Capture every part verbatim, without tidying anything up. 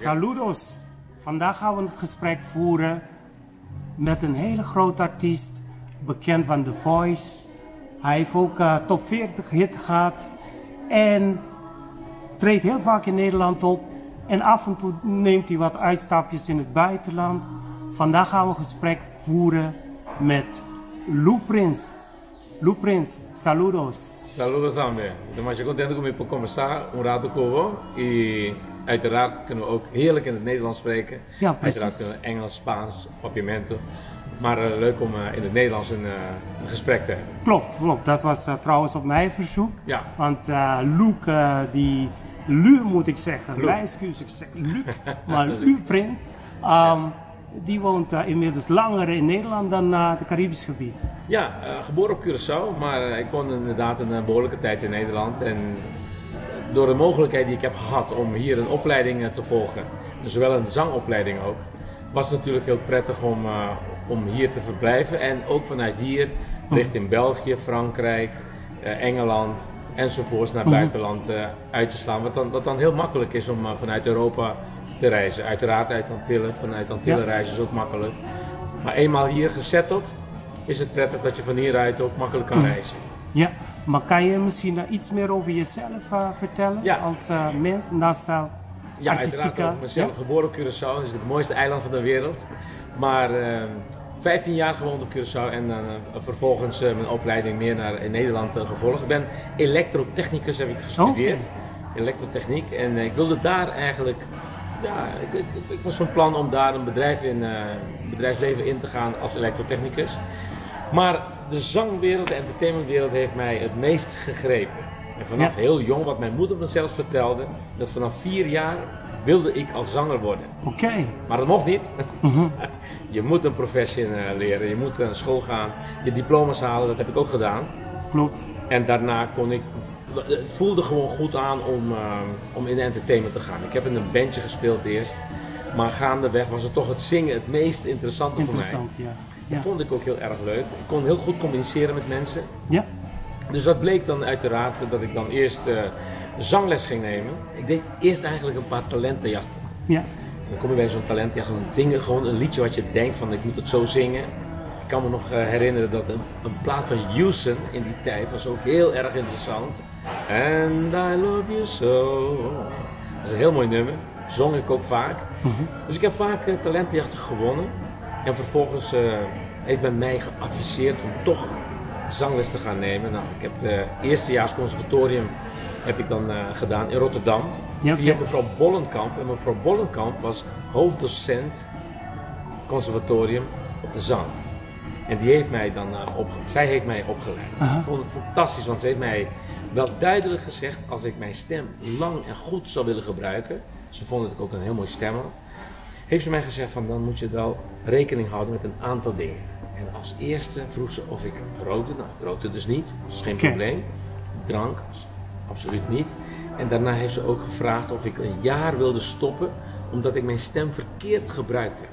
Saludos! Vandaag gaan we een gesprek voeren met een hele grote artiest, bekend van The Voice. Hij heeft ook uh, top veertig hit gehad en treedt heel vaak in Nederland op. En af en toe neemt hij wat uitstapjes in het buitenland. Vandaag gaan we een gesprek voeren met Lou Prins. Lou Prins, saludos. Saludos também. Estou mais contente comigo por conversar, um rato com o e uiteraard kunnen we ook heerlijk in het Nederlands spreken. Ja, precies. Uiteraard kunnen we Engels, Spaans, Papiamento. Maar uh, leuk om uh, in het Nederlands een, uh, een gesprek te hebben. Klopt, klopt. Dat was uh, trouwens op mijn verzoek. Ja. Want uh, Lou, uh, die Lou moet ik zeggen, mijn excuus, ik zeg Lou, maar Lou Prins, um, ja. Die woont uh, inmiddels langer in Nederland dan uh, het Caribisch gebied. Ja, uh, geboren op Curaçao, maar uh, ik woonde inderdaad een uh, behoorlijke tijd in Nederland. En door de mogelijkheid die ik heb gehad om hier een opleiding uh, te volgen, dus zowel een zangopleiding ook, was het natuurlijk heel prettig om, uh, om hier te verblijven. En ook vanuit hier, richting België, Frankrijk, uh, Engeland enzovoorts naar het buitenland uh, uit te slaan. Wat dan, wat dan heel makkelijk is om uh, vanuit Europa te reizen. Uiteraard uit Antille, vanuit Antille ja. reizen is ook makkelijk. Maar eenmaal hier gezetteld is het prettig dat je van hieruit ook makkelijk kan reizen. Ja, maar kan je misschien iets meer over jezelf uh, vertellen ja. als uh, mens? Naast, uh, ja, uiteraard over mezelf. Ja? Geboren op Curaçao, is het mooiste eiland van de wereld. Maar uh, vijftien jaar gewoond op Curaçao en uh, vervolgens uh, mijn opleiding meer naar in Nederland uh, gevolgd. Ik ben elektrotechnicus, heb ik gestudeerd. Okay. Elektrotechniek en uh, ik wilde daar eigenlijk... Ja, ik, ik, ik was van plan om daar een bedrijf in, uh, bedrijfsleven in te gaan als elektrotechnicus. Maar de zangwereld, de entertainmentwereld heeft mij het meest gegrepen. En vanaf ja. heel jong, wat mijn moeder me zelfs vertelde, dat vanaf vier jaar wilde ik als zanger worden. Oké. Okay. Maar dat mocht niet. Mm-hmm. Je moet een professie uh, leren, je moet naar school gaan, je diploma's halen, dat heb ik ook gedaan. Klopt. En daarna kon ik... Het voelde gewoon goed aan om, uh, om in de entertainment te gaan. Ik heb in een bandje gespeeld eerst, maar gaandeweg was het toch het zingen het meest interessante Interessant, voor mij. Ja. Dat ja. vond ik ook heel erg leuk. Ik kon heel goed communiceren met mensen. Ja. Dus dat bleek dan uiteraard dat ik dan eerst uh, zangles ging nemen. Ik deed eerst eigenlijk een paar talentenjachten. Ja. Dan kom je bij zo'n talentenjacht en zingen gewoon een liedje wat je denkt van ik moet het zo zingen. Ik kan me nog herinneren dat een, een plaat van Houston in die tijd was ook heel erg interessant. And I love you so. Dat is een heel mooi nummer. Zong ik ook vaak. Mm-hmm. Dus ik heb vaak uh, talentenjachten gewonnen. En vervolgens uh, heeft men mij geadviseerd om toch zangles te gaan nemen. Nou, ik heb het uh, eerstejaars conservatorium heb ik dan uh, gedaan in Rotterdam. Ja, okay. Via mevrouw Bollenkamp. En mevrouw Bollenkamp was hoofddocent conservatorium op de zang. En die heeft mij dan uh, opgeleid. Zij heeft mij opgeleid. Uh-huh. Ik vond het fantastisch, want ze heeft mij wel duidelijk gezegd, als ik mijn stem lang en goed zou willen gebruiken, ze vond dat ik ook een heel mooi stem had, heeft ze mij gezegd van dan moet je wel rekening houden met een aantal dingen. En als eerste vroeg ze of ik rookte. Nou, ik rookte dus niet, dat is geen okay. probleem. Drank, absoluut niet. En daarna heeft ze ook gevraagd of ik een jaar wilde stoppen, omdat ik mijn stem verkeerd gebruikte.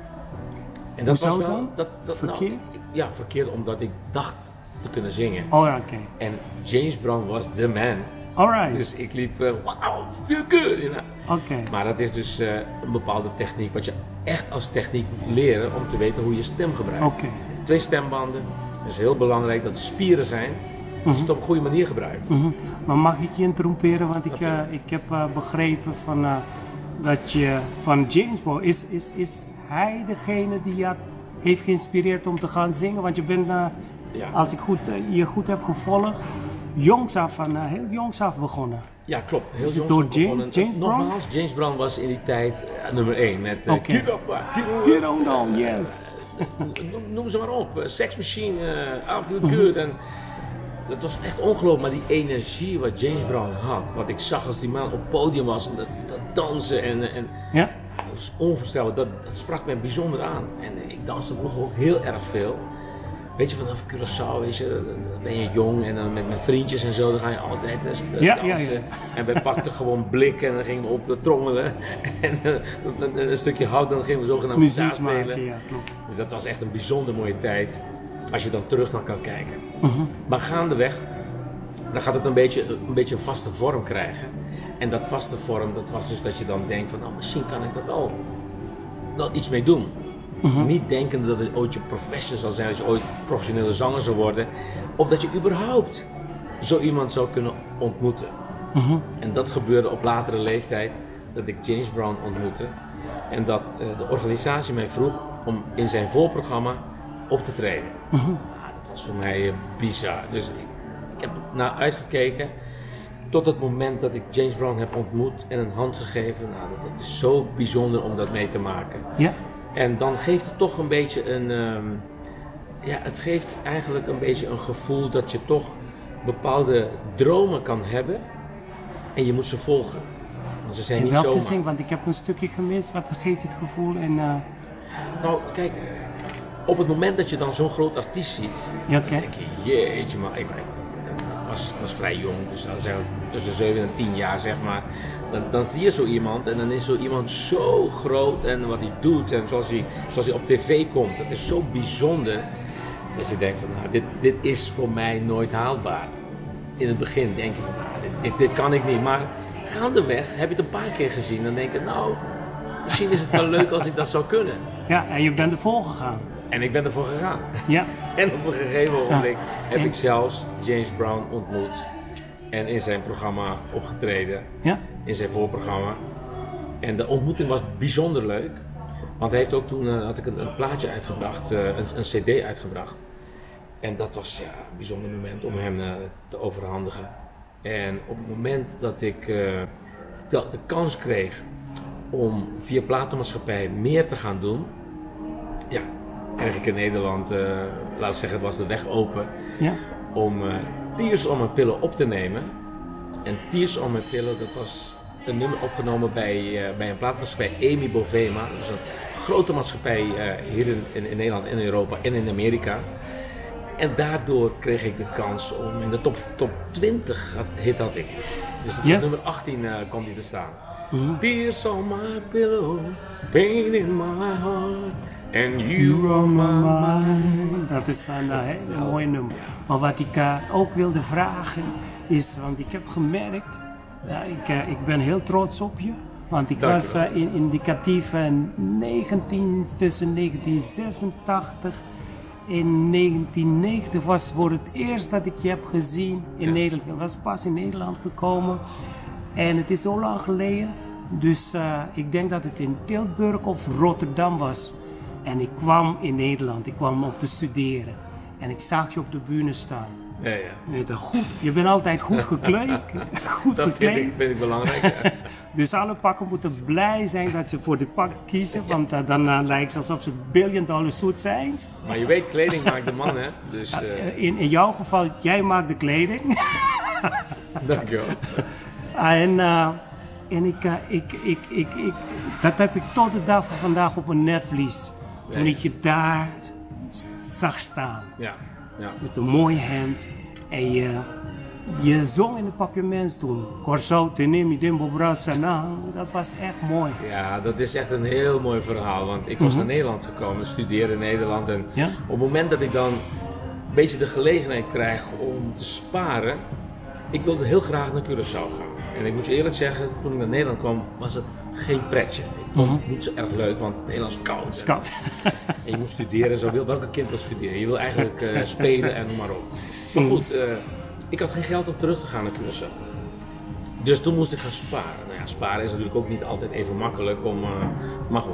En dat was wel dat, dat, verkeerd? Nou, ja, verkeerd omdat ik dacht te kunnen zingen. Oh, oké. Okay. En James Brown was the man. Alright. Dus ik liep, uh, wauw, veel keur. You know? Oké. Okay. Maar dat is dus uh, een bepaalde techniek, wat je echt als techniek moet leren om te weten hoe je stem gebruikt. Oké. Okay. Twee stembanden, het is heel belangrijk dat de spieren zijn, mm-hmm. dat je het op een goede manier gebruikt. Mm-hmm. Maar mag ik je interromperen, want ik, uh, ik heb uh, begrepen van, uh, dat je van James Brown, is, is, is hij degene die je heeft geïnspireerd om te gaan zingen? Want je bent... Uh, Ja. Als ik goed, je goed heb gevolgd, jongs af, van uh, heel jongs af begonnen. Ja, klopt. Heel jongs door James, begonnen. James Brown? Nogmaals, James Brown was in die tijd uh, nummer één met uh, okay. Get Up, uh, Get On Down, uh, yes. Noem, noem ze maar op, uh, Sex Machine, uh, I Feel Good. En dat was echt ongelooflijk, maar die energie wat James Brown had, wat ik zag als die man op het podium was, en dat, dat dansen en... en ja? Dat was onvoorstelbaar, dat, dat sprak mij bijzonder aan. En uh, ik danste nog ook heel erg veel. Weet je, vanaf Curaçao, weet je, dan ben je jong en dan met mijn vriendjes en zo, dan ga je altijd ja, dansen. Ja, ja. En we pakten gewoon blikken en dan gingen we op de trommelen en een, een stukje hout en dan gingen we zogenaamd gitaar spelen. Ja, klopt. Dus dat was echt een bijzonder mooie tijd, als je dan terug naar kan kijken. Uh-huh. Maar gaandeweg, dan gaat het een beetje, een beetje een vaste vorm krijgen. En dat was de vorm, dat was dus dat je dan denkt van, nou, misschien kan ik dat wel, wel iets mee doen. Uh-huh. Niet denkende dat het ooit je profession zal zijn, dat je ooit professionele zanger zou worden. Of dat je überhaupt zo iemand zou kunnen ontmoeten. Uh-huh. En dat gebeurde op latere leeftijd, dat ik James Brown ontmoette. En dat uh, de organisatie mij vroeg om in zijn voorprogramma op te treden. Uh-huh. Nou, dat was voor mij uh, bizar. Dus ik, ik heb naar uitgekeken. Tot het moment dat ik James Brown heb ontmoet en een hand gegeven, nou, dat, dat is zo bijzonder om dat mee te maken. Ja. En dan geeft het toch een beetje een, um, ja, het geeft eigenlijk een beetje een gevoel dat je toch bepaalde dromen kan hebben en je moet ze volgen. Want ze zijn in niet welke zomaar. Zin? Want ik heb een stukje gemist, wat geeft het gevoel en... Uh... Nou, kijk, op het moment dat je dan zo'n groot artiest ziet, ja, okay. Dan denk je, jeetje maar, ik was, was vrij jong, dus dan zijn we tussen zeven en tien jaar zeg maar. Dan, dan zie je zo iemand en dan is zo iemand zo groot en wat hij doet en zoals hij, zoals hij op tv komt. Dat is zo bijzonder dat je denkt van nou, dit, dit is voor mij nooit haalbaar. In het begin denk je van nou, dit, dit, dit kan ik niet, maar gaandeweg heb je het een paar keer gezien. Dan denk ik nou, misschien is het wel leuk als ik dat zou kunnen. Ja, en je bent ervoor gegaan. En ik ben ervoor gegaan. Ja. En op een gegeven moment ja. heb en... ik zelfs James Brown ontmoet. En in zijn programma opgetreden, ja? In zijn voorprogramma. En de ontmoeting was bijzonder leuk. Want hij heeft ook toen, uh, had ik een, een plaatje uitgebracht, uh, een, een cd uitgebracht. En dat was ja, een bijzonder moment om hem uh, te overhandigen. En op het moment dat ik uh, de, de kans kreeg om via platenmaatschappij meer te gaan doen, ja, kreeg ik in Nederland, uh, laten we zeggen, was de weg open ja? om... Uh, Tears on My Pillow op te nemen. En Tears on My Pillow, dat was een nummer opgenomen bij, uh, bij een plaatmaatschappij, E M I Bovema. Dus een grote maatschappij uh, hier in, in, in Nederland, in Europa en in Amerika. En daardoor kreeg ik de kans om in de top, top twintig had, hit had ik. Dus yes. Nummer achttien uh, kwam die te staan. Mm-hmm. Tears on my pillow, pain in my heart. And you are mine. Dat is een, een, een mooi nummer. Maar wat ik uh, ook wilde vragen is, want ik heb gemerkt, ja, ik, uh, ik ben heel trots op je. Want ik Dank was uh, in, indicatief uh, negentien, tussen negentien zesentachtig en negentien negentig was voor het eerst dat ik je heb gezien in ja. Nederland. Ik was pas in Nederland gekomen en het is zo lang geleden. Dus uh, ik denk dat het in Tilburg of Rotterdam was. En ik kwam in Nederland, ik kwam om te studeren. En ik zag je op de bühne staan. Ja, ja. Je, goed, je bent altijd goed gekleed. goed dat gekleed. Vind, ik, vind ik belangrijk. Ja. Dus alle pakken moeten blij zijn dat ze voor de pak kiezen. Want uh, dan uh, lijkt het alsof ze billion dollar suit zijn. Maar je weet, kleding maakt de man, hè? Dus, uh... in, in jouw geval, jij maakt de kleding. Dank je wel. En... Uh, en ik, uh, ik, ik, ik, ik, dat heb ik tot de dag van vandaag op mijn netvlies. Nee. Toen ik je daar zag staan, ja, ja. Met een mooi hemd en je, je zong in de Papiamento toen. Curaçao, Tenemi, Dimbo, Brassana, dat was echt mooi. Ja, dat is echt een heel mooi verhaal, want ik was mm-hmm. naar Nederland gekomen, studeerde in Nederland. En ja? Op het moment dat ik dan een beetje de gelegenheid krijg om te sparen, ik wilde heel graag naar Curaçao gaan. En ik moet je eerlijk zeggen, toen ik naar Nederland kwam, was het geen pretje. Ik vond het niet zo erg leuk, want Nederland is koud. Het is koud. En je moet studeren en zo. Welke kind wil studeren? Je wil eigenlijk uh, spelen en noem maar op. Maar goed, uh, ik had geen geld om terug te gaan naar Curaçao. Dus toen moest ik gaan sparen. Nou ja, sparen is natuurlijk ook niet altijd even makkelijk om... Uh, maar goed.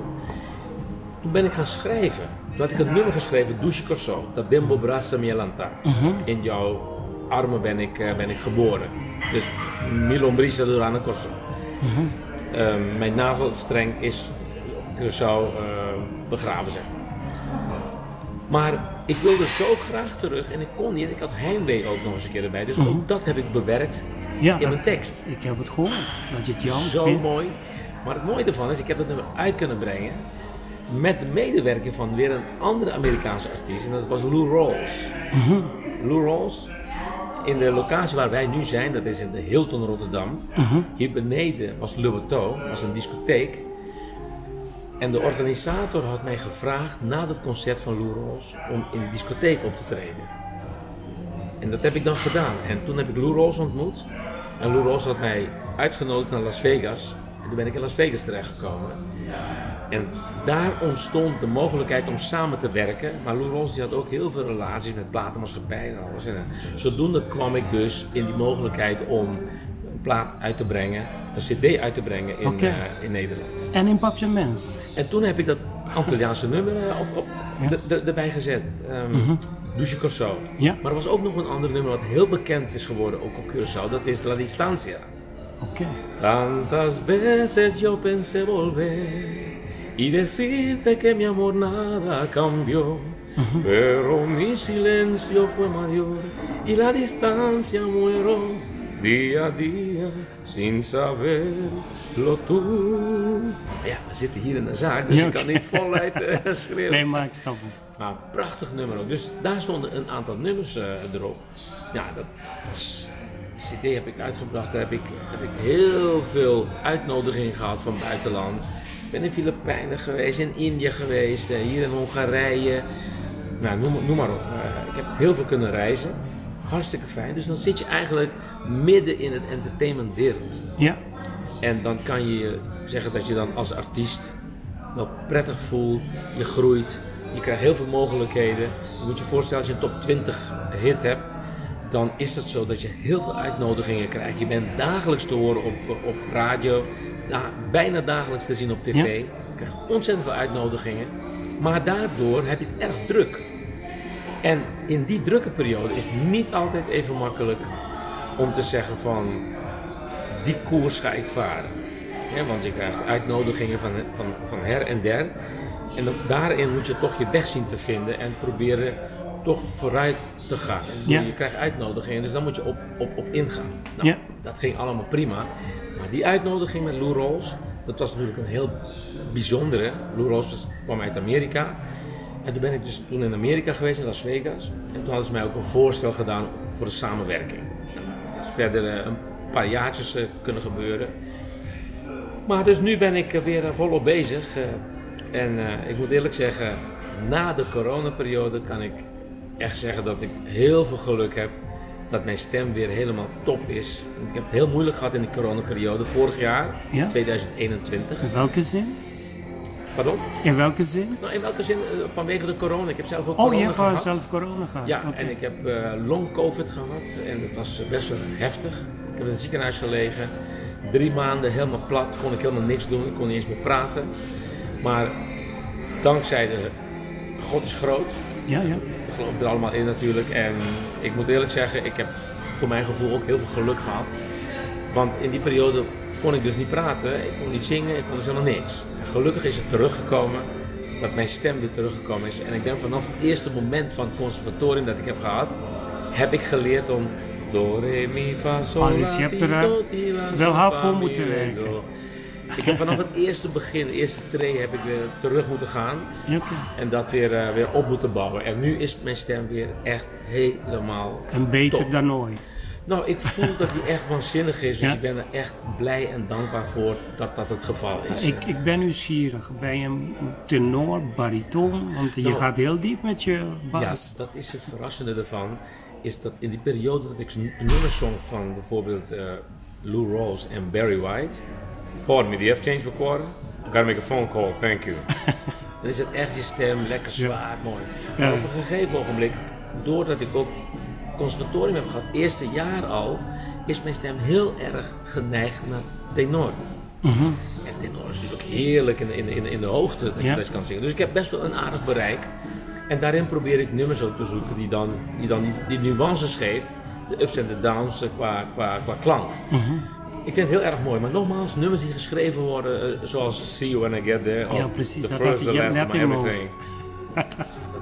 Toen ben ik gaan schrijven. Toen had ik het nummer geschreven, Douche Curaçao. Dat Dembo Brassa Mielanta. In jouw... armen ben ik, ben ik geboren. Dus Milombrisa Durana Corso. Mm-hmm. uh, mijn navelstreng is Curaçao uh, begraven, zeg maar. Maar ik wilde zo graag terug en ik kon niet. Ik had heimwee ook nog eens een keer erbij. Dus mm-hmm. ook dat heb ik bewerkt ja, in dat, mijn tekst. Ik heb het gehoord. Dat je het jou zo vindt. Mooi. Maar het mooie ervan is, ik heb het nummer uit kunnen brengen met de medewerking van weer een andere Amerikaanse artiest. En dat was Lou Rawls. Mm-hmm. Lou Rawls. In de locatie waar wij nu zijn, dat is in de Hilton Rotterdam, uh-huh. hier beneden was Lubbeto, was een discotheek. En de organisator had mij gevraagd na het concert van Lou Rawls om in de discotheek op te treden. En dat heb ik dan gedaan. En toen heb ik Lou Rawls ontmoet En Lou Rawls had mij uitgenodigd naar Las Vegas. En toen ben ik in Las Vegas terechtgekomen. En daar ontstond de mogelijkheid om samen te werken. Maar Lou Rawls die had ook heel veel relaties met platenmaatschappij en alles. En zodoende kwam ik dus in die mogelijkheid om een plaat uit te brengen, een cd uit te brengen in, okay. uh, in Nederland. En in Papiamento. En toen heb ik dat Antilliaanse nummer op, op, ja. d- d- erbij gezet. Um, mm-hmm. Dus Curaçao. Ja. Maar er was ook nog een ander nummer wat heel bekend is geworden, ook op Curaçao. Dat is La Distancia. Oké. Tantas veces yo pensé volver. Y decirte que mi amor nada cambió, uh-huh. pero mi silencio fue mayor y la distancia muero día a día sin saberlo tú. Ja, we zitten hier in de zaak, dus ja, okay. Ik kan niet voluit uh, schreeuwen. Nee, maar ik snap het. Maar een prachtig nummer ook. Dus daar stonden een aantal nummers uh, erop. Ja, dat was... Die cd heb ik uitgebracht, daar heb ik, heb ik heel veel uitnodiging gehad van buitenland. Ik ben in Filipijnen geweest, in India geweest, hier in Hongarije. Nou, noem, noem maar op. Uh, ik heb heel veel kunnen reizen. Hartstikke fijn. Dus dan zit je eigenlijk midden in het entertainmentwereld. Ja. En dan kan je zeggen dat je dan als artiest wel prettig voelt. Je groeit. Je krijgt heel veel mogelijkheden. Je moet je voorstellen, als je een top twintig hit hebt, dan is het zo dat je heel veel uitnodigingen krijgt. Je bent dagelijks te horen op, op radio. Nou, bijna dagelijks te zien op tv, je krijgt ontzettend veel uitnodigingen, maar daardoor heb je het erg druk. En in die drukke periode is het niet altijd even makkelijk om te zeggen van die koers ga ik varen. Ja, want je krijgt uitnodigingen van, van, van her en der en daarin moet je toch je weg zien te vinden en proberen toch vooruit te gaan. Ja. Je krijgt uitnodigingen, dus dan moet je op, op, op ingaan. Nou, ja. Dat ging allemaal prima. Maar die uitnodiging met Lou Rawls, dat was natuurlijk een heel bijzondere. Lou Rawls kwam uit Amerika. En toen ben ik dus toen in Amerika geweest, in Las Vegas. En toen hadden ze mij ook een voorstel gedaan voor de samenwerking. Dat is verder een paar jaartjes kunnen gebeuren. Maar dus nu ben ik weer volop bezig. En ik moet eerlijk zeggen, na de coronaperiode kan ik echt zeggen dat ik heel veel geluk heb. Dat mijn stem weer helemaal top is. Want ik heb het heel moeilijk gehad in de coronaperiode vorig jaar, ja? tweeduizend eenentwintig. In welke zin? Pardon? In welke zin? Nou, in welke zin? Vanwege de corona. Ik heb zelf ook oh, corona gehad. Oh, je hebt zelf corona gehad? Ja, okay. En ik heb uh, long covid gehad en dat was best wel heftig. Ik heb in het ziekenhuis gelegen. Drie maanden helemaal plat, kon ik helemaal niks doen, ik kon niet eens meer praten. Maar dankzij de God is groot. Ja, ja. Ik geloof er allemaal in natuurlijk en ik moet eerlijk zeggen, ik heb voor mijn gevoel ook heel veel geluk gehad. Want in die periode kon ik dus niet praten, ik kon niet zingen, ik kon dus helemaal niks. En gelukkig is het teruggekomen, dat mijn stem weer teruggekomen is. En ik ben vanaf het eerste moment van het conservatorium dat ik heb gehad, heb ik geleerd om... Do, re, mi, fa, sol, la, ti, do, ti, la, wel hard voor moeten werken. Ik heb vanaf het eerste begin, de eerste tree heb ik weer terug moeten gaan en dat weer, uh, weer op moeten bouwen. En nu is mijn stem weer echt helemaal een beter top. Dan ooit. Nou, ik voel dat die echt waanzinnig is, dus ja? Ik ben er echt blij en dankbaar voor dat dat het geval is. Ik, ik ben nieuwsgierig, ben je een tenor, bariton, want je nou, gaat heel diep met je bas. Ja, dat is het verrassende ervan, is dat in die periode dat ik een nummer zong van bijvoorbeeld uh, Lou Rawls en Barry White. Pardon me, do you have change for quarter? I gotta make a phone call, thank you. Dan is het echt je stem, lekker zwaar, ja. Mooi. Maar ja. Op een gegeven ogenblik, doordat ik ook conservatorium heb gehad, het eerste jaar al, is mijn stem heel erg geneigd naar tenor. Mm-hmm. En tenor is natuurlijk heerlijk in, in, in, in de hoogte dat ja. Je best kan zingen. Dus ik heb best wel een aardig bereik. En daarin probeer ik nummers ook te zoeken die dan die, dan die, die nuances geeft, de ups en de downs qua, qua, qua klank. Mm-hmm. Ik vind het heel erg mooi, maar nogmaals, nummers die geschreven worden, uh, zoals See You When I Get There, of ja, precies, The dat First, The Last, My Everything.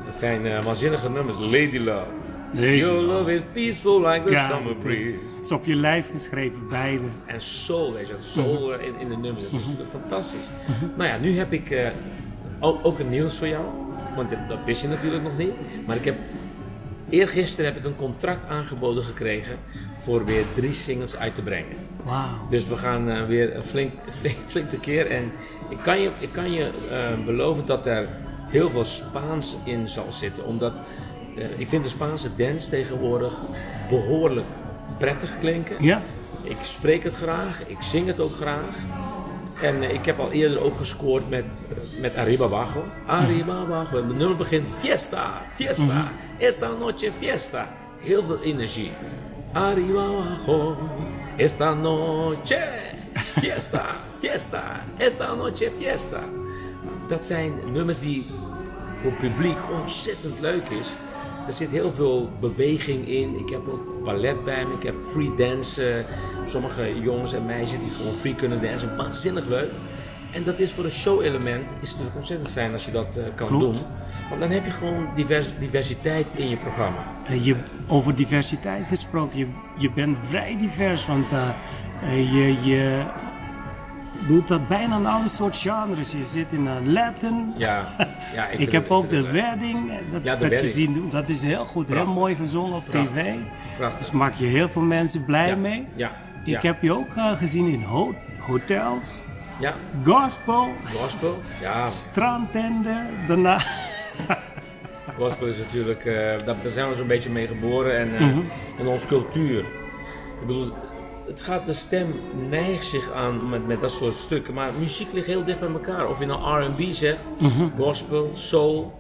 Dat zijn uh, waanzinnige nummers, Lady Love. Lady Your love. love is peaceful like the ja, summer breeze. Het is op je lijf geschreven, beide. En soul, weet je, soul uh, in, in de nummers, dat is natuurlijk fantastisch. Nou ja, nu heb ik uh, ook, ook een nieuws voor jou, want dat wist je natuurlijk nog niet, maar ik heb... Eergisteren heb ik een contract aangeboden gekregen voor weer drie singles uit te brengen. Wow. Dus we gaan uh, weer flink, flink, flink tekeer en ik kan je, ik kan je uh, beloven dat er heel veel Spaans in zal zitten. Omdat uh, ik vind de Spaanse dance tegenwoordig behoorlijk prettig klinken. Ja. Ik spreek het graag, ik zing het ook graag. En ik heb al eerder ook gescoord met, met Arribabajo. Arribabajo. En het nummer begint fiesta, fiesta, mm-hmm. esta noche fiesta. Heel veel energie. Arribabajo, esta noche fiesta, fiesta, esta noche fiesta. Dat zijn nummers die voor het publiek ontzettend leuk is. Er zit heel veel beweging in. Ik heb ook ballet bij me, ik heb free dance. Sommige jongens en meisjes die gewoon free kunnen dansen. Waanzinnig leuk. En dat is voor een show-element is natuurlijk ontzettend fijn als je dat uh, kan Klopt. doen. Want dan heb je gewoon divers, diversiteit in je programma. Uh, je, over diversiteit gesproken, je, je bent vrij divers. Want uh, uh, je, je doet dat bijna aan alle soort genres. Je zit in een Latin. Ja. Ja, ik ik heb het, ook de wedding, dat, ja, de dat wedding. je ziet, dat is heel goed, Prachtig. heel mooi gezongen op Prachtig. tv. Prachtig. Dus maak je heel veel mensen blij ja. mee. Ja. Ja. Ik heb je ook uh, gezien in ho hotels, ja. gospel, gospel. Ja. strandtenden, daarna... Gospel is natuurlijk, uh, daar zijn we zo'n beetje mee geboren en, uh, mm-hmm. en onze cultuur. Ik bedoel, het gaat, de stem neigt zich aan met, met dat soort stukken, maar muziek ligt heel dicht bij elkaar. Of je nou R en B zegt, mm-hmm. gospel, soul,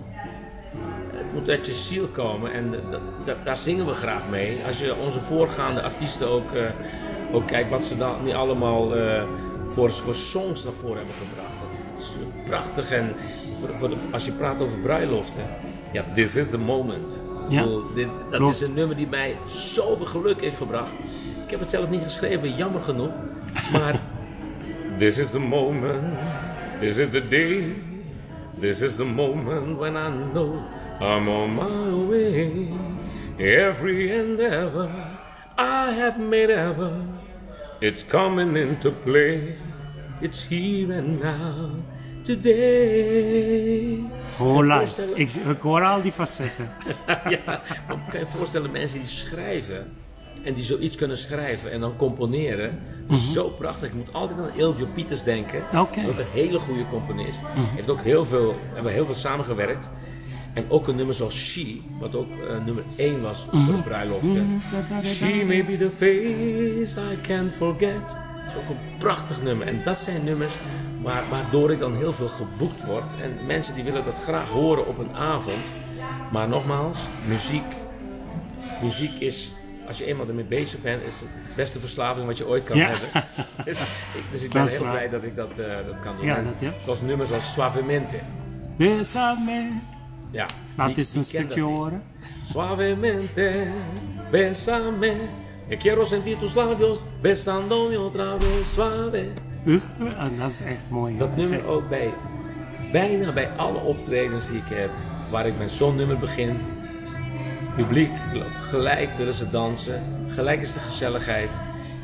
het moet uit je ziel komen en dat, dat, daar zingen we graag mee. Als je onze voorgaande artiesten ook, uh, ook kijkt wat ze dan niet allemaal uh, voor, voor songs daarvoor hebben gebracht. Dat is prachtig en voor, voor de, als je praat over bruiloften, ja, this is the moment. Ja, bedoel, dit, dat klopt. is een nummer die mij zoveel geluk heeft gebracht. Ik heb het zelf niet geschreven, jammer genoeg, maar... This is the moment, this is the day, this is the moment when I know I'm on my way. Every endeavor I have made ever, it's coming into play, it's here and now, today. Hola, ik, ik hoor al die facetten. Ja, maar kan je voorstellen, mensen die schrijven, en die zoiets kunnen schrijven en dan componeren. Mm-hmm. Zo prachtig. Ik moet altijd aan Elvio Pieters denken. Okay. Dat is een hele goede componist. Mm-hmm. Heeft ook heel veel, hebben heel veel samengewerkt. En ook een nummer zoals She, wat ook uh, nummer één was mm-hmm. voor de bruiloften. Mm-hmm. She may be the face I can't forget. Dat is ook een prachtig nummer. En dat zijn nummers waar, waardoor ik dan heel veel geboekt word. En mensen die willen dat graag horen op een avond. Maar nogmaals, muziek. Muziek is... Als je eenmaal ermee bezig bent, is het de beste verslaving wat je ooit kan ja. hebben. Dus ik, dus ik ben dat heel waar. blij dat ik dat, uh, dat kan doen. Ja, dat, ja. Zoals nummers als Suavemente. Besame. Ja. Laat eens een stukje horen. Suavemente, besame. Ik quiero sentir tus labios, besandome otra vez, suave. Dus, dat is echt mooi. Dat, dat nummer echt... ook bij, bijna bij alle optredens die ik heb, waar ik met zo'n nummer begin. Publiek, gelijk willen ze dansen, gelijk is de gezelligheid.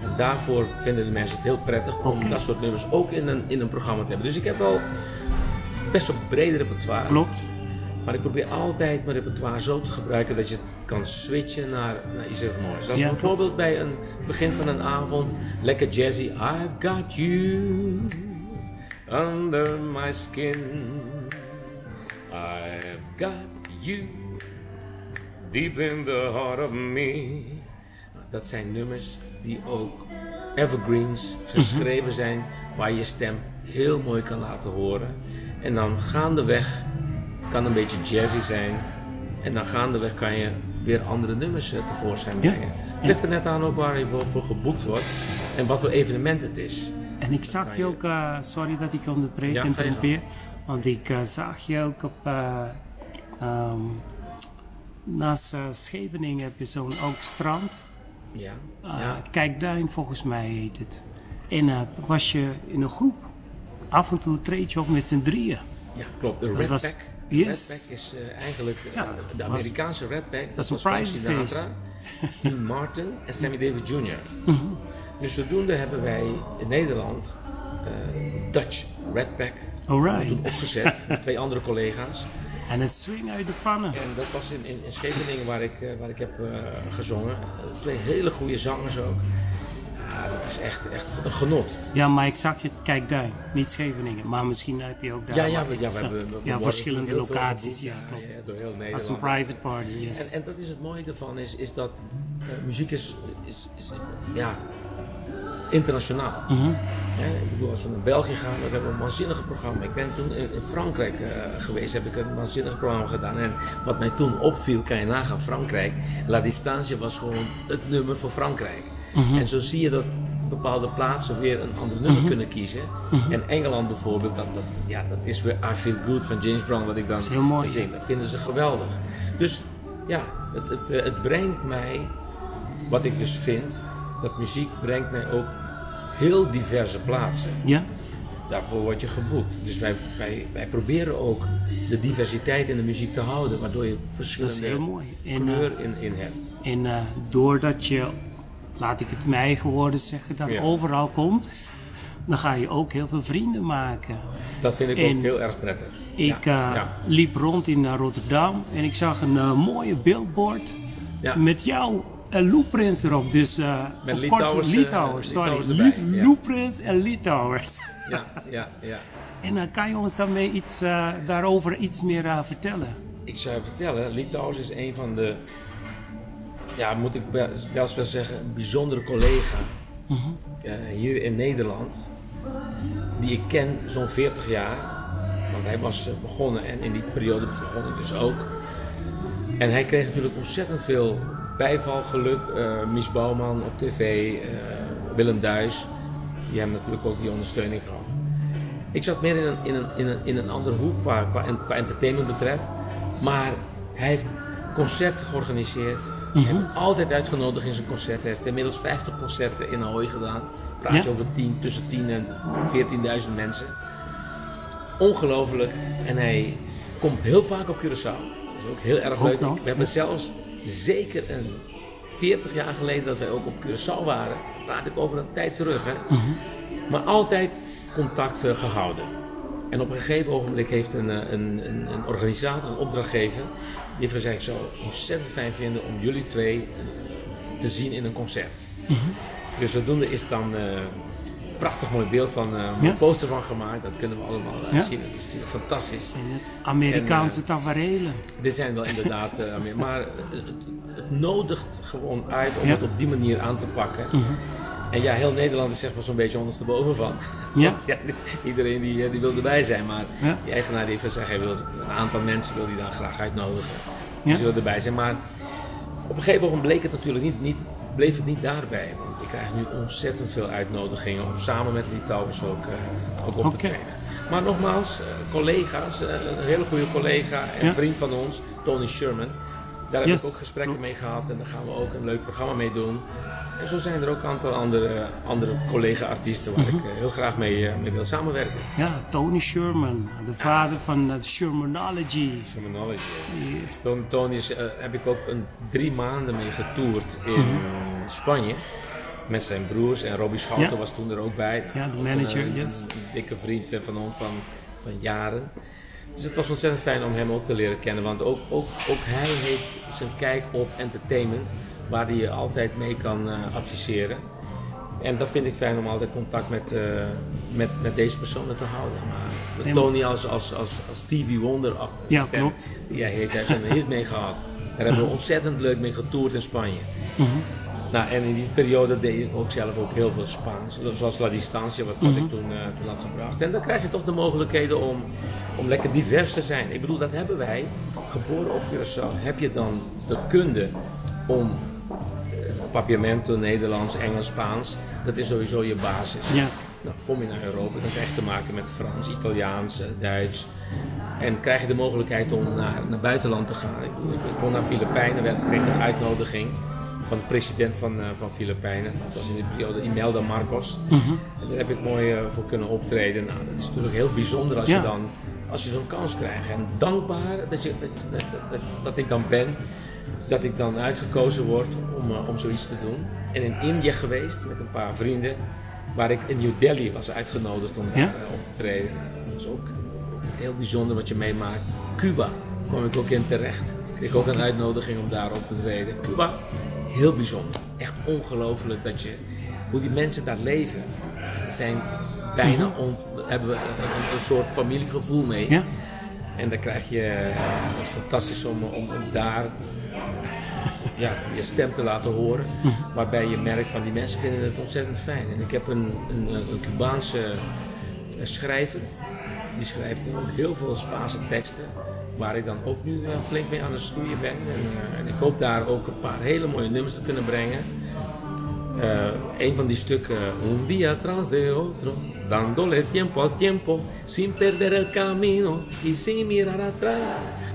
En daarvoor vinden de mensen het heel prettig om okay. dat soort nummers ook in een, in een programma te hebben. Dus ik heb wel best wel breder repertoire. Klopt. Maar ik probeer altijd mijn repertoire zo te gebruiken dat je het kan switchen naar, naar iets heel moois. Dat is ja, bijvoorbeeld klopt. bij een begin van een avond, lekker jazzy. I've got you under my skin. I've got you. Deep in the heart of me. Dat zijn nummers die ook evergreens geschreven zijn, waar je stem heel mooi kan laten horen. En dan gaandeweg kan een beetje jazzy zijn. En dan gaandeweg kan je weer andere nummers tevoorschijn brengen. Ja, en... Het ligt er net aan ook waar je voor geboekt wordt en wat voor evenement het is. En ik zag je, je ook, uh, sorry dat ik onderbreek ja, en trompeer, want ik uh, zag je ook op... Uh, um, Naast uh, Scheveningen heb je zo'n ook strand. Ja, uh, ja. Kijkduin volgens mij heet het. En uh, toen was je in een groep. Af en toe treed je op met z'n drieën. Ja, klopt. De Red Pack. Yes. Red Pack is uh, eigenlijk ja, uh, de Amerikaanse Red Pack. Dat is een prijsfeest. Dean Martin en Sammy Davis junior Mm-hmm. Dus zodoende hebben wij in Nederland uh, Dutch Red Pack opgezet. Twee andere collega's. En het swing uit de pannen. En dat was in, in, in Scheveningen waar ik, uh, waar ik heb uh, gezongen. Uh, twee hele goede zangers ook. Ja, dat is echt, echt een genot. Ja, maar ik zag je kijkduin, niet Scheveningen. Maar misschien heb je ook daar... Ja, ja, we, ja, we hebben we, we ja, verschillende locaties. Ja, ja, ja, door heel Nederland. Als een private party, yes. En, en dat is het mooie ervan, is, is dat uh, muziek is, is, is, is... Ja, internationaal. Mm-hmm. Ik bedoel, als we naar België gaan, dan hebben we een waanzinnig programma. Ik ben toen in Frankrijk uh, geweest, heb ik een waanzinnig programma gedaan. En wat mij toen opviel, kan je nagaan, Frankrijk. La Distancia was gewoon het nummer voor Frankrijk. Mm-hmm. En zo zie je dat bepaalde plaatsen weer een ander nummer mm-hmm. kunnen kiezen. Mm-hmm. En Engeland bijvoorbeeld, dat, dat, ja, dat is weer I Feel Good van James Brown, wat ik dan zing. Dat vinden ze geweldig. Dus ja, het, het, het brengt mij, wat ik dus vind, dat muziek brengt mij ook heel diverse plaatsen. Ja. Daarvoor word je geboekt. Dus wij, wij, wij proberen ook de diversiteit in de muziek te houden, waardoor je verschillende kleur in, in hebt. En uh, doordat je, laat ik het mijn eigen woorden zeggen, dat ja. overal komt, dan ga je ook heel veel vrienden maken. Dat vind ik en ook heel erg prettig. Ik ja. Uh, ja. liep rond in Rotterdam en ik zag een uh, mooie billboard ja. met jou en Lou Prins erop, dus uh, met Litouwers, Litouwers, sorry, erbij, ja. Lou Prins en Litouwers. Ja, ja, ja. En dan uh, kan je ons daarmee iets, uh, daarover iets meer uh, vertellen? Ik zou vertellen, Litouwers is een van de, ja, moet ik best wel zeggen, een bijzondere collega mm-hmm. uh, hier in Nederland, die ik ken zo'n veertig jaar, want hij was uh, begonnen en in die periode begon ik dus ook. En hij kreeg natuurlijk ontzettend veel bijvalgeluk, uh, Mies Bouwman op tv, uh, Willem Duis, die hem natuurlijk ook die ondersteuning gaf. Ik zat meer in een, in een, in een, in een andere hoek qua, qua, qua entertainment betreft, maar hij heeft concerten georganiseerd, mm-hmm. hij heeft altijd uitgenodigd in zijn concerten, hij heeft inmiddels vijftig concerten in Ahoy gedaan, praat je ja? over tien, tussen tien en veertienduizend mensen. Ongelooflijk, en hij komt heel vaak op Curaçao, dat is ook heel erg leuk. We hebben zelfs zeker een veertig jaar geleden dat wij ook op Curaçao waren, praat ik over een tijd terug, hè? Mm-hmm. Maar altijd contact uh, gehouden. En op een gegeven ogenblik heeft een, een, een, een organisator, een opdrachtgever, die heeft gezegd: ik zou het ontzettend fijn vinden om jullie twee te zien in een concert. Mm-hmm. Dus zodoende is dan uh, een prachtig mooi beeld van, uh, ja? een poster van gemaakt, dat kunnen we allemaal uh, ja? zien, dat is natuurlijk fantastisch. En het Amerikaanse uh, taferelen. Dit zijn wel inderdaad, uh, maar het, het nodigt gewoon uit om ja? het op die manier aan te pakken. Mm-hmm. En ja, heel Nederland is zeg maar zo'n beetje ondersteboven van. Ja? Want, ja, iedereen die, die wil erbij zijn, maar ja? die eigenaar die heeft gezegd, hij wil een aantal mensen wil die dan graag uitnodigen. Die ja? zullen erbij zijn, maar op een gegeven moment bleek het natuurlijk niet, niet, bleef het niet daarbij. Ik krijg nu ontzettend veel uitnodigingen om samen met Litouwers ook, uh, ook op te okay. trainen. Maar nogmaals, uh, collega's, uh, een hele goede collega en ja? vriend van ons, Tony Sherman. Daar heb yes. ik ook gesprekken mee gehad en daar gaan we ook een leuk programma mee doen. En zo zijn er ook een aantal andere, andere collega-artiesten waar mm-hmm. ik uh, heel graag mee, uh, mee wil samenwerken. Ja, Tony Sherman, de vader van uh, Shermanology. Shermanology. Yeah. Tony is, uh, heb ik ook een, drie maanden mee getoerd in mm-hmm. Spanje. Met zijn broers en Robbie Schouten ja? was toen er ook bij. Ja, de manager, een, yes. Een dikke vriend van ons van, van jaren. Dus het was ontzettend fijn om hem ook te leren kennen. Want ook, ook, ook hij heeft zijn kijk op entertainment, waar hij je altijd mee kan uh, adviseren. En dat vind ik fijn om altijd contact met, uh, met, met deze personen te houden. Maar nee, Tony als, als, als, als Stevie Wonder achter ja, stem, klopt. Die hij heeft, hij heeft een hit mee gehad. Daar hebben we ontzettend leuk mee getoerd in Spanje. Mm-hmm. Nou, en in die periode deed ik ook zelf ook heel veel Spaans, zoals La Distancia, wat, wat mm-hmm. ik toen, uh, toen had gebracht. En dan krijg je toch de mogelijkheden om, om lekker divers te zijn. Ik bedoel, dat hebben wij, geboren op Curaçao, heb je dan de kunde om uh, Papiamento, Nederlands, Engels, Spaans, dat is sowieso je basis. Ja. Nou, kom je naar Europa, dan krijg je te maken met Frans, Italiaans, uh, Duits. En krijg je de mogelijkheid om naar het buitenland te gaan. Ik, ik, ik kon naar Filipijnen, werd, kreeg een uitnodiging van de president van, uh, van Filipijnen. Dat was in die periode Imelda Marcos. Mm-hmm. En daar heb ik mooi uh, voor kunnen optreden. Nou, dat is natuurlijk heel bijzonder als ja. je dan, als je zo'n kans krijgt. En dankbaar dat, je, dat, dat, dat ik dan ben, dat ik dan uitgekozen word om, uh, om zoiets te doen. En in India geweest met een paar vrienden, waar ik in New Delhi was uitgenodigd om daar ja? uh, op te treden. Dat is ook heel bijzonder wat je meemaakt. Cuba kwam ik ook in terecht. Kreeg ook een uitnodiging om daar op te treden. Cuba. Heel bijzonder. Echt ongelooflijk dat je, hoe die mensen daar leven. Het zijn bijna, on, hebben we een, een soort familiegevoel mee. Ja? En dan krijg je, het is fantastisch om, om, om daar ja, je stem te laten horen. Waarbij je merkt van die mensen vinden het ontzettend fijn. En ik heb een, een, een Cubaanse schrijver, die schrijft ook heel veel Spaanse teksten. Waar ik dan ook nu flink mee aan het stoeien ben. En, uh, en ik hoop daar ook een paar hele mooie nummers te kunnen brengen. Uh, een van die stukken. Un día tras de otro, dándole tiempo al tiempo, sin perder el camino y sin mirar atrás.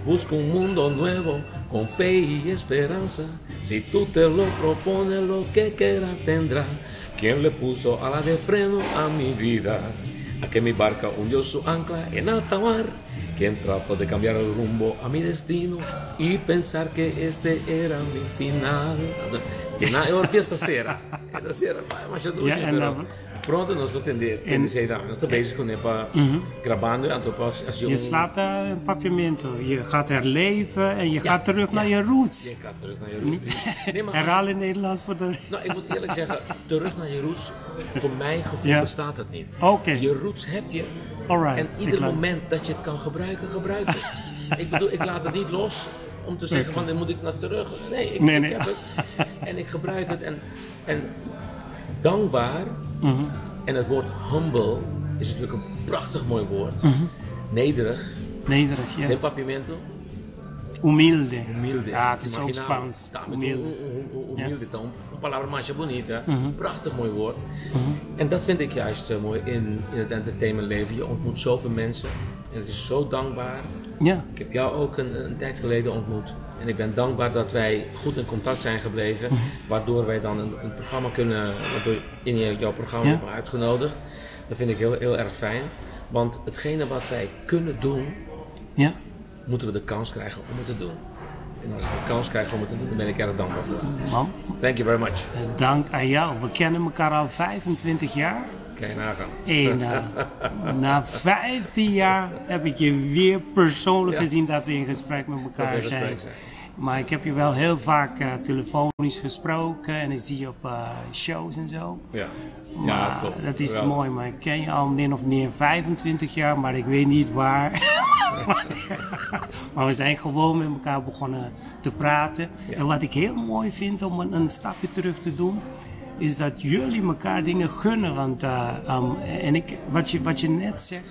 Busco un mundo nuevo, con fe y esperanza. Si tú te lo propones, lo que quieras tendrá. ¿Quién le puso ala de freno a mi vida? A que mi barca hundió su ancla en alta mar. Quien trató de cambiar el rumbo a mi destino y pensar que este era mi final. Na je hoort eerst dat sera. Dat sera, maar je doet het. Pronto nos lo tendré. Nos te bezig kon hebben grabando antropasie. Je slaapt daar in Papiamento. Je gaat herleven en je gaat terug naar je roots. Je gaat terug naar je roots. Herhaal in Nederlands voor de... Nou, ik moet eerlijk zeggen, terug naar je roots, voor mijn gevoel bestaat het niet. Je roots heb je. Alright, en ieder moment dat je het kan gebruiken, gebruik het. Ik bedoel, ik laat het niet los om te zeggen van, dan moet ik naar terug. Nee, ik, nee, ik nee. heb het. En ik gebruik het. En, en dankbaar, mm-hmm. en het woord humble is natuurlijk een prachtig mooi woord. Mm-hmm. Nederig. Nederig, yes. De Papiamento. Humilde. Humilde. Ja, het is ook Spaans. Humilde. Humilde. Yes. Een palabra más bonita. Mm-hmm. Prachtig mooi woord. Mm-hmm. En dat vind ik juist uh, mooi in, in het entertainmentleven. Je ontmoet zoveel mensen en het is zo dankbaar. Ja. Ik heb jou ook een, een tijd geleden ontmoet. En ik ben dankbaar dat wij goed in contact zijn gebleven. Mm-hmm. Waardoor wij dan een, een programma kunnen, waardoor in jouw programma ja. uitgenodigd. Dat vind ik heel, heel erg fijn. Want hetgene wat wij kunnen doen, ja. moeten we de kans krijgen om het te doen. En als ik de kans krijg om het te doen, dan ben ik erg dankbaar voor. Man. Thank you very much. Dank aan jou. We kennen elkaar al vijfentwintig jaar. Kan je nagaan. En uh, na vijftien jaar heb ik je weer persoonlijk ja. gezien dat we in gesprek met elkaar gesprek zijn. zijn. Maar ik heb je wel heel vaak uh, telefonisch gesproken en ik zie je op uh, shows en zo. Ja, maar ja top. Dat is wel mooi, maar ik ken je al min of meer vijfentwintig jaar, maar ik weet niet waar. Maar we zijn gewoon met elkaar begonnen te praten. Ja. En wat ik heel mooi vind om een, een stapje terug te doen, is dat jullie elkaar dingen gunnen. Want, uh, um, en ik, wat, je, wat je net zegt,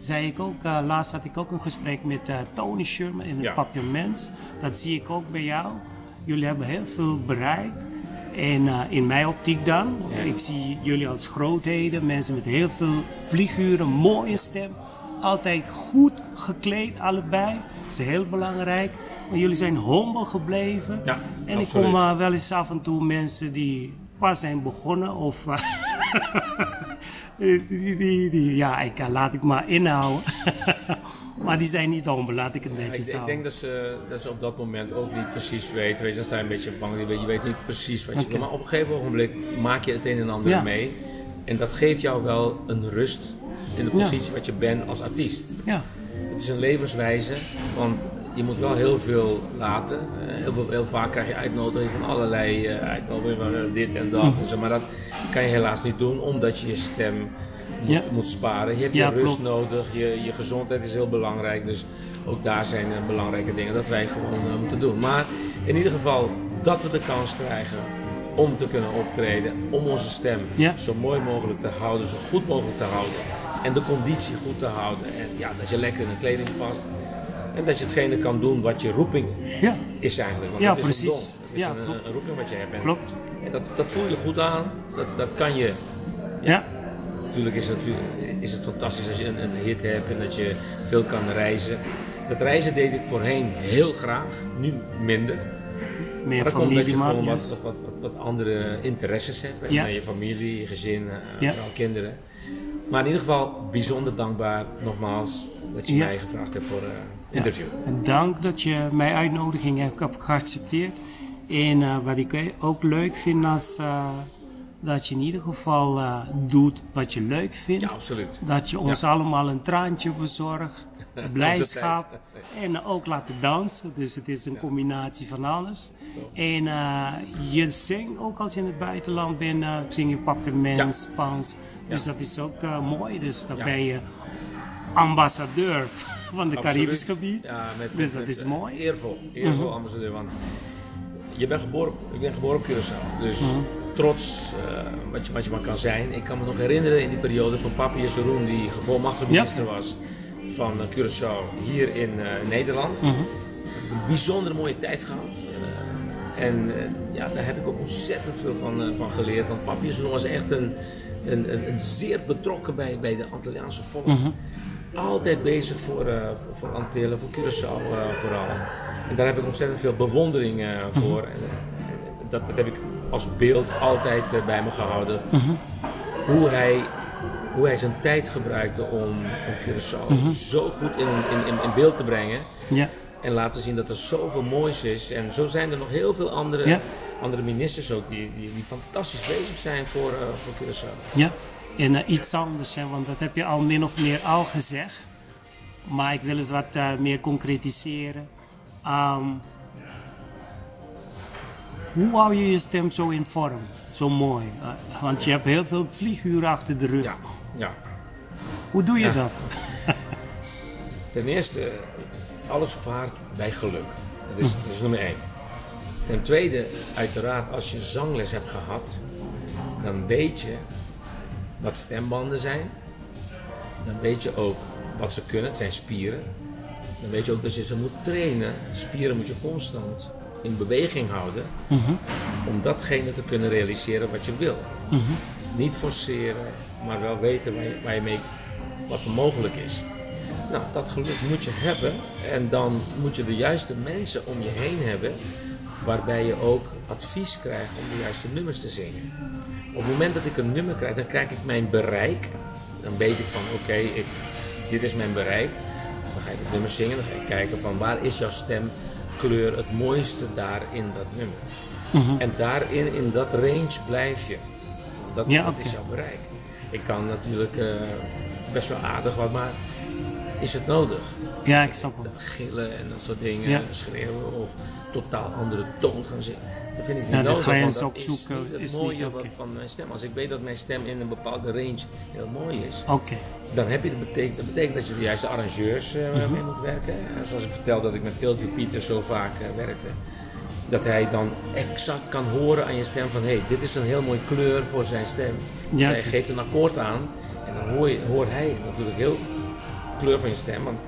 zei ik ook, uh, laatst had ik ook een gesprek met uh, Tony Sherman in het ja. Papiaments. Dat zie ik ook bij jou. Jullie hebben heel veel bereikt. En uh, in mijn optiek dan, ja. ik zie jullie als grootheden, mensen met heel veel vlieguren, mooie stem. Altijd goed gekleed, allebei. Dat is heel belangrijk. Maar jullie zijn humble gebleven. Ja, en absoluut. Ik kom uh, wel eens af en toe mensen die pas zijn begonnen. Of uh, die, die, die, die, ja, ik, uh, laat ik maar inhouden. Maar die zijn niet humble, laat ik het netjes houden. Ja, ik, ik denk dat ze, dat ze op dat moment ook niet precies weten. Weet, ze zijn een beetje bang. Je weet niet precies wat je okay. Maar op een gegeven ogenblik maak je het een en ander ja. mee. En dat geeft jou wel een rust in de positie ja. wat je bent als artiest. Ja. Het is een levenswijze, want je moet wel heel veel laten. Heel, veel, heel vaak krijg je uitnodiging van allerlei uh, uitnodiging van uh, dit en dat. Hm. En zo. Maar dat kan je helaas niet doen, omdat je je stem moet, ja. moet sparen. Je hebt ja, je rust klopt. nodig, je, je gezondheid is heel belangrijk. Dus ook daar zijn uh, belangrijke dingen dat wij gewoon uh, moeten doen. Maar in ieder geval dat we de kans krijgen om te kunnen optreden, om onze stem ja. zo mooi mogelijk te houden, zo goed mogelijk te houden. En de conditie goed te houden. En ja, dat je lekker in de kleding past. En dat je hetgene kan doen wat je roeping ja. is eigenlijk. Want ja, dat precies. is een don. Dat ja, is een, een roeping wat je hebt. En, klopt. En dat, dat voel je goed aan. Dat, dat kan je. Ja. ja. Natuurlijk is het, is het fantastisch als je een, een hit hebt en dat je veel kan reizen. Dat reizen deed ik voorheen heel graag. Nu minder. Meer maar dat komt dat je gewoon yes. wat, wat, wat, wat andere interesses hebt. Ja. Je familie, je gezin, ja. vrouw, kinderen. Maar in ieder geval bijzonder dankbaar, nogmaals, dat je ja. mij gevraagd hebt voor een uh, interview. Ja. En dank dat je mijn uitnodiging hebt geaccepteerd. En uh, wat ik ook leuk vind is uh, dat je in ieder geval uh, doet wat je leuk vindt. Ja, absoluut. Dat je ons ja. allemaal een traantje bezorgt, blijdschap en uh, ook laten dansen. Dus het is een ja. combinatie van alles. Top. En uh, je zingt ook als je in het buitenland bent, uh, zing je Papiamento, ja. Spaans. Dus ja. dat is ook uh, mooi, dus dan ja. ben je ambassadeur van het Caribisch gebied, ja, met, dus met, dat met, is mooi. Eervol, eervol uh-huh. ambassadeur, want je bent geboren, ik ben geboren op Curaçao, dus mm-hmm. trots uh, wat, je, wat je maar kan zijn. Ik kan me nog herinneren in die periode van papi Jeroen, die gevolmachtigd minister ja. was van Curaçao hier in uh, Nederland. Mm-hmm. Een bijzonder mooie tijd gehad. Uh, en uh, ja, daar heb ik ook ontzettend veel van, uh, van geleerd, want papi Jeroen was echt een, een, een, een zeer betrokken bij, bij de Antilliaanse volk. Mm-hmm. Altijd bezig voor, uh, voor Antille, voor Curaçao uh, vooral. En daar heb ik ontzettend veel bewondering uh, voor. Mm-hmm. en, dat, dat heb ik als beeld altijd uh, bij me gehouden. Mm-hmm. Hoe hij, hoe hij zijn tijd gebruikte om, om Curaçao mm-hmm. zo goed in, in, in, in beeld te brengen. Yeah. En laten zien dat er zoveel moois is. En zo zijn er nog heel veel andere, yeah. andere ministers ook die, die, die fantastisch bezig zijn voor, uh, voor Curaçao. Yeah. En uh, iets anders, hè, want dat heb je al min of meer al gezegd, maar ik wil het wat uh, meer concretiseren. Um, hoe hou je je stem zo in vorm, zo mooi? Uh, want je hebt heel veel vlieguren achter de rug. Ja, ja. Hoe doe je ja. dat? Ten eerste, alles vaart bij geluk. Dat is, dat is nummer één. Ten tweede, uiteraard, als je zangles hebt gehad, dan weet je wat stembanden zijn, dan weet je ook wat ze kunnen, het zijn spieren. Dan weet je ook dat je ze moet trainen, spieren moet je constant in beweging houden mm-hmm. om datgene te kunnen realiseren wat je wil. Mm-hmm. Niet forceren, maar wel weten waar je, waar je mee, wat mogelijk is. Nou, dat geluk moet je hebben en dan moet je de juiste mensen om je heen hebben waarbij je ook advies krijgt om de juiste nummers te zingen. Op het moment dat ik een nummer krijg, dan krijg ik mijn bereik. Dan weet ik van oké, okay, dit is mijn bereik. Dus dan ga ik het nummer zingen, dan ga ik kijken van waar is jouw stemkleur het mooiste daar in dat nummer. Mm-hmm. En daarin, in dat range blijf je. Dat, ja, dat okay. is jouw bereik. Ik kan natuurlijk uh, best wel aardig wat, maar is het nodig? Ja, ik snap het. Gillen en dat soort dingen, ja. schreeuwen of totaal andere toon gaan zingen. Dat vind ik niet ja, nodig, want dat is niet het is mooie niet okay. van mijn stem. Als ik weet dat mijn stem in een bepaalde range heel mooi is, okay. dan heb je dat, betekent, dat betekent dat je de juiste arrangeurs uh, mm-hmm. mee moet werken. En zoals ik vertelde dat ik met Elvio Pieters zo vaak uh, werkte, dat hij dan exact kan horen aan je stem van hé, hey, dit is een heel mooie kleur voor zijn stem. Dus ja, hij okay. geeft een akkoord aan en dan hoor, je, hoort hij natuurlijk heel kleur van je stem, want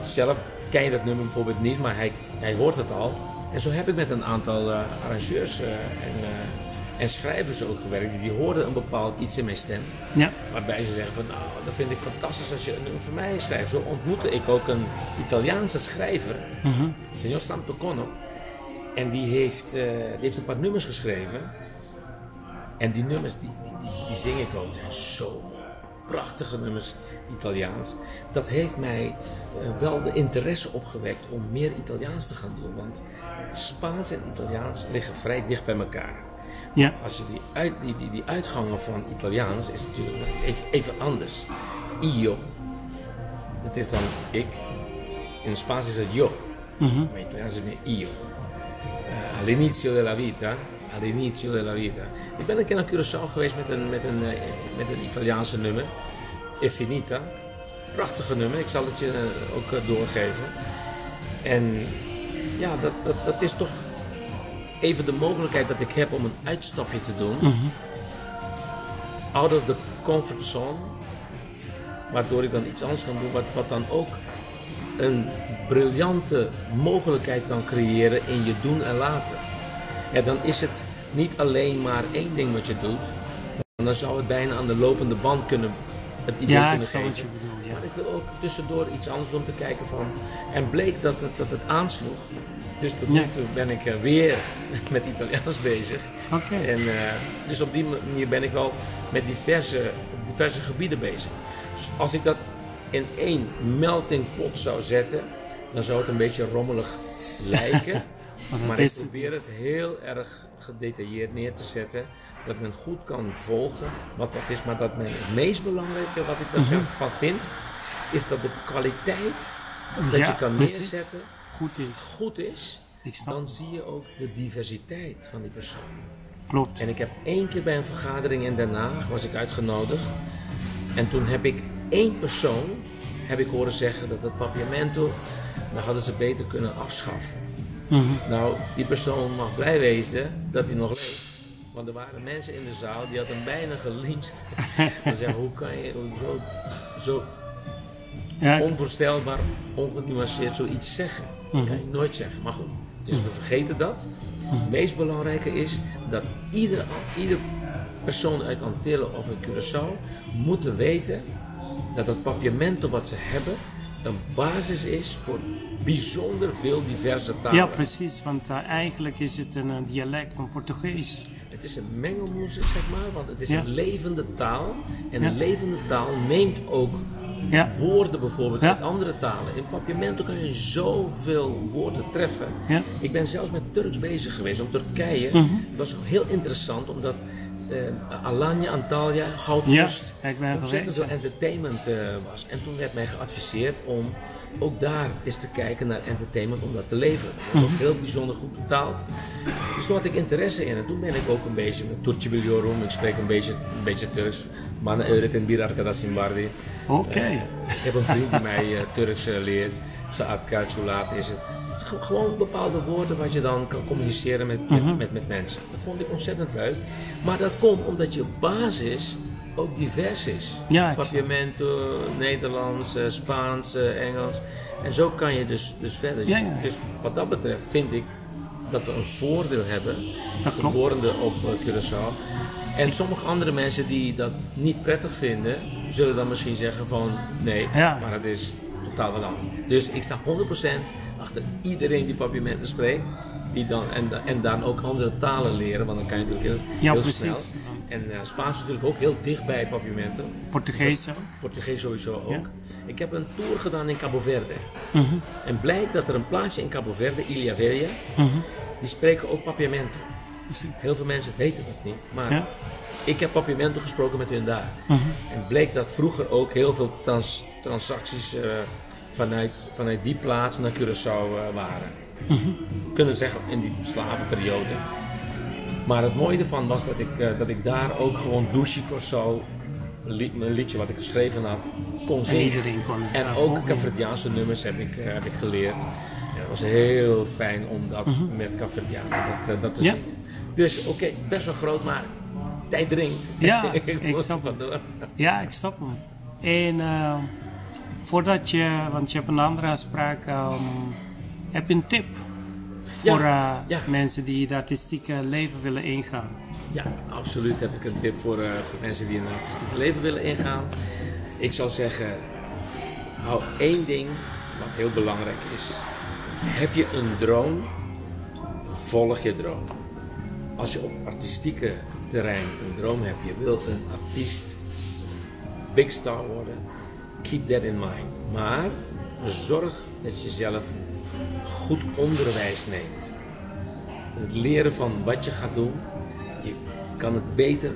zelf ken je dat nummer bijvoorbeeld niet, maar hij, hij hoort het al. En zo heb ik met een aantal uh, arrangeurs uh, en, uh, en schrijvers ook gewerkt. Die hoorden een bepaald iets in mijn stem. Ja. Waarbij ze zeggen van nou, dat vind ik fantastisch als je een nummer voor mij schrijft. Zo ontmoette ik ook een Italiaanse schrijver, mm-hmm. Signor Santo Conno. En die heeft, uh, die heeft een paar nummers geschreven. En die nummers, die, die, die, die zing ik ook. Zijn zo prachtige nummers Italiaans. Dat heeft mij uh, wel de interesse opgewekt om meer Italiaans te gaan doen. Want Spaans en Italiaans liggen vrij dicht bij elkaar. Ja. Als je die, uit, die, die, die uitgangen van Italiaans is natuurlijk even, even anders. Io, dat is dan ik. In het Spaans is het yo. Mm-hmm. Maar in Italiaans is het meer io. Uh, all'inizio della vita. All'inizio della vita. Ik ben een keer naar Curaçao geweest met een, met, een, uh, met een Italiaanse nummer. Infinita. Prachtige nummer. Ik zal het je uh, ook uh, doorgeven. En ja, dat, dat, dat is toch even de mogelijkheid dat ik heb om een uitstapje te doen. Mm-hmm. Out of the comfort zone. Waardoor ik dan iets anders kan doen. Wat, wat dan ook een briljante mogelijkheid kan creëren in je doen en laten. Ja, dan is het niet alleen maar één ding wat je doet. Dan zou het bijna aan de lopende band kunnen het idee ja, kunnen geven. Je bedoelt, ja. Maar ik wil ook tussendoor iets anders doen te kijken van. En bleek dat het, dat het aansloeg. Dus tot nu ja. toe ben ik weer met Italiaans bezig. Okay. En, uh, dus op die manier ben ik wel met diverse, diverse gebieden bezig. Dus als ik dat in één melting pot zou zetten, dan zou het een beetje rommelig lijken. Maar ik probeer het heel erg gedetailleerd neer te zetten, dat men goed kan volgen wat dat is. Maar dat men het meest belangrijke wat ik ervan mm-hmm. vind, is dat de kwaliteit dat ja, je kan neerzetten goed is. Goed is dan zie je ook de diversiteit van die persoon. Klopt. En ik heb één keer bij een vergadering in Den Haag was ik uitgenodigd. En toen heb ik één persoon heb ik horen zeggen dat het Papiamento, dat hadden ze beter kunnen afschaffen. Mm-hmm. Nou, die persoon mag blij wezen dat hij nog leeft. Want er waren mensen in de zaal die hadden hem bijna gelyncht. Ze zeggen, hoe kan je zo, zo ja, onvoorstelbaar, ongenuanceerd zoiets zeggen? Mm-hmm. Ja, nooit zeggen, maar goed. Dus we vergeten dat. Het meest belangrijke is dat ieder, ieder persoon uit Antille of uit Curaçao moeten weten dat het papiamento wat ze hebben een basis is voor bijzonder veel diverse talen. Ja, precies, want uh, eigenlijk is het een, een dialect van Portugees. Het is een mengelmoes, zeg maar, want het is ja. een levende taal. En ja. een levende taal neemt ook ja. woorden bijvoorbeeld ja. uit andere talen. In Papiamento kan je zoveel woorden treffen. Ja. Ik ben zelfs met Turks bezig geweest op Turkije. Mm-hmm. Het was heel interessant, omdat Uh, Alanya, Antalya, Goudkust, ja, ontzettend veel entertainment uh, was. En toen werd mij geadviseerd om ook daar eens te kijken naar entertainment, om dat te leveren. Dat was mm-hmm. heel bijzonder goed betaald. Dus toen had ik interesse in en toen ben ik ook een beetje met Turkje biljorum. Ik spreek een beetje, een beetje Turks. Mana euret en birar kadassimbardi. Oké. Ik heb een vriend die mij uh, Turks uh, leert. Saad Kaculaat is het. Gewoon bepaalde woorden wat je dan kan communiceren met, met, uh-huh. met, met mensen. Dat vond ik ontzettend leuk. Maar dat komt omdat je basis ook divers is. Ja, Papiamento, Nederlands, Spaans, Engels. En zo kan je dus, dus verder. Ja, ja. Dus wat dat betreft vind ik dat we een voordeel hebben. Geborenen op Curaçao. En sommige andere mensen die dat niet prettig vinden, zullen dan misschien zeggen van nee, ja. maar het is totaal wat anders. Dus ik sta honderd procent achter iedereen die papiamento spreekt die dan, en, en dan ook andere talen leren, want dan kan je natuurlijk heel, ja, heel snel. En uh, Spaans is natuurlijk ook heel dicht bij papiamento. Portugees ook. Portugees sowieso ook. Ja. Ik heb een tour gedaan in Cabo Verde. Mm-hmm. En blijkt dat er een plaatsje in Cabo Verde, Ilha Verde, mm-hmm. die spreken ook papiamento. Heel veel mensen weten dat niet, maar ja. ik heb papiamento gesproken met hun daar. Mm-hmm. En bleek dat vroeger ook heel veel trans, transacties uh, Vanuit, vanuit die plaats naar Curaçao uh, waren. Mm-hmm. Kunnen zeggen in die slavenperiode. Maar het mooie ervan was dat ik, uh, dat ik daar ook gewoon Curaçao, li- mijn liedje wat ik geschreven had, kon zingen. En, kon en ook Caverdiaanse nummers heb ik, uh, heb ik geleerd. En het was heel fijn om dat mm-hmm. met Caverdiaan dat, uh, dat te ja. zien. Dus oké, okay, best wel groot, maar tijd dringt. Ja, ik, ik snap hem. Ja, ik snap hem. En uh... voordat je, want je hebt een andere afspraak, um, heb je een tip voor ja, uh, ja. mensen die het artistieke leven willen ingaan? Ja, absoluut heb ik een tip voor, uh, voor mensen die een artistieke leven willen ingaan. Ik zou zeggen, hou één ding wat heel belangrijk is. Heb je een droom, volg je droom. Als je op artistieke terrein een droom hebt, je wilt een artiest, big star worden, keep that in mind. Maar zorg dat je zelf goed onderwijs neemt. Het leren van wat je gaat doen, je kan het beter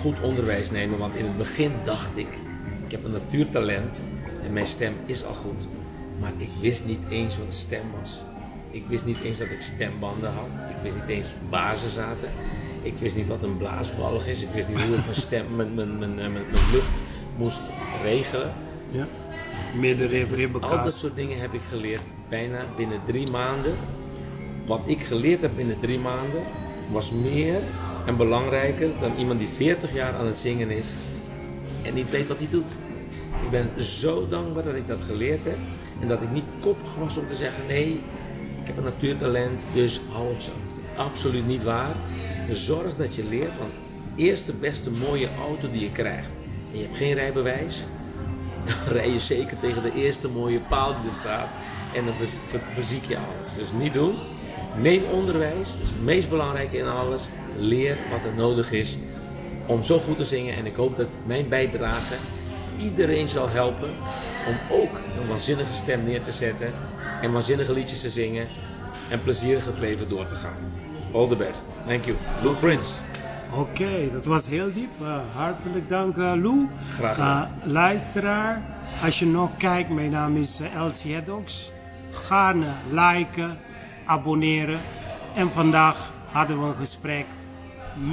goed onderwijs nemen. Want in het begin dacht ik, ik heb een natuurtalent en mijn stem is al goed. Maar ik wist niet eens wat stem was. Ik wist niet eens dat ik stembanden had. Ik wist niet eens bazen zaten. Ik wist niet wat een blaasbalg is. Ik wist niet hoe ik mijn stem, mijn, mijn, mijn, mijn, mijn lucht moest regelen. Ja. Al dat soort dingen heb ik geleerd bijna binnen drie maanden. Wat ik geleerd heb binnen drie maanden was meer en belangrijker dan iemand die veertig jaar aan het zingen is en niet weet wat hij doet. Ik ben zo dankbaar dat ik dat geleerd heb en dat ik niet koppig was om te zeggen nee, ik heb een natuurtalent, dus hou het zo. Absoluut niet waar. Zorg dat je leert van eerst de beste mooie auto die je krijgt. En je hebt geen rijbewijs, dan rij je zeker tegen de eerste mooie paal die er staat en dan verziek je alles. Dus niet doen. Neem onderwijs, dat is het meest belangrijke in alles. Leer wat er nodig is om zo goed te zingen. En ik hoop dat mijn bijdrage iedereen zal helpen om ook een waanzinnige stem neer te zetten en waanzinnige liedjes te zingen en plezierig het leven door te gaan. All the best. Thank you. Lou Prins. Oké, okay, dat was heel diep. Uh, hartelijk dank uh, Lou. Graag gedaan. Uh, luisteraar, als je nog kijkt, mijn naam is uh, Elsie Haddox. Ga uh, liken, abonneren. En vandaag hadden we een gesprek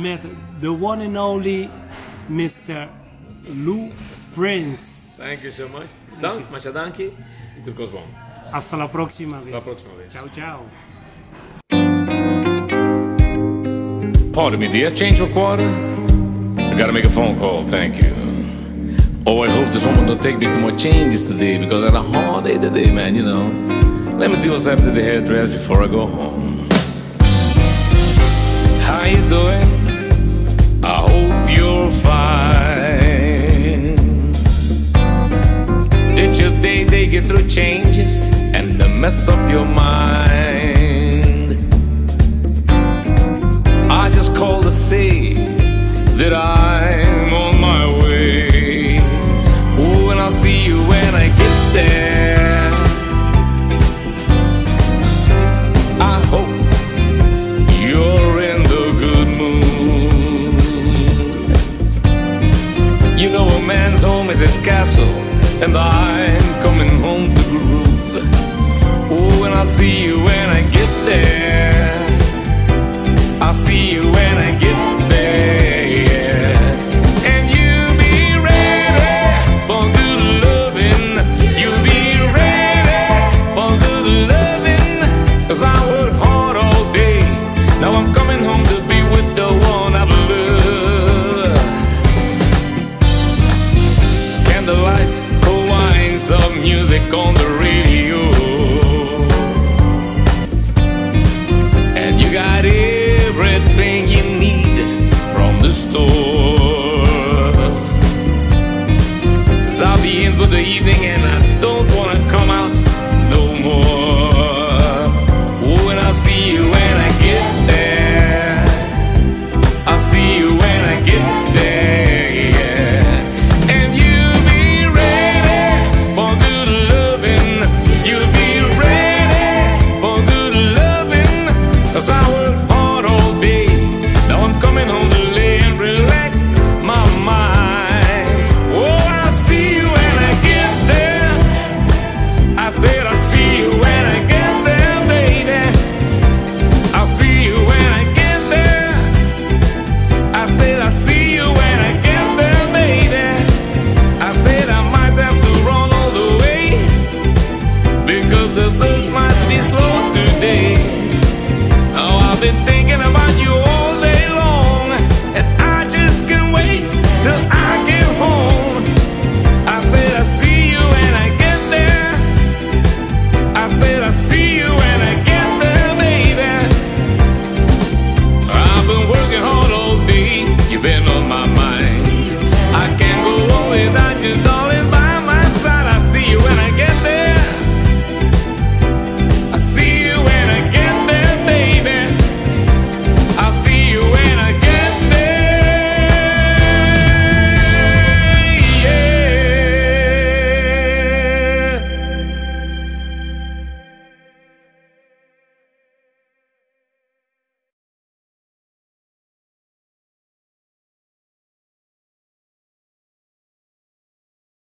met the one and only mister Lou Prins. Thank you so much. Dank, muchas dankie. Hasta la próxima vez. Hasta la próxima vez. Ciao, ciao. Pardon me, dear. Change for a quarter? I gotta make a phone call, thank you. Oh, I hope that someone don't take me to more changes today, because I had a hard day today, man, you know. Let me see what's happening to the hairdress before I go home. How you doing? I hope you're fine. Did your day take you through changes and the mess up your mind? I just called to say that I'm on my way. Oh, and I'll see you when I get there. I hope you're in the good mood. You know a man's home is his castle, and I'm coming home to groove. Oh, and I'll see you when I get there. I'll see you when I get there. Some music on the radio, and you got everything you need from the store. 'Cause I'll be in for the evening and I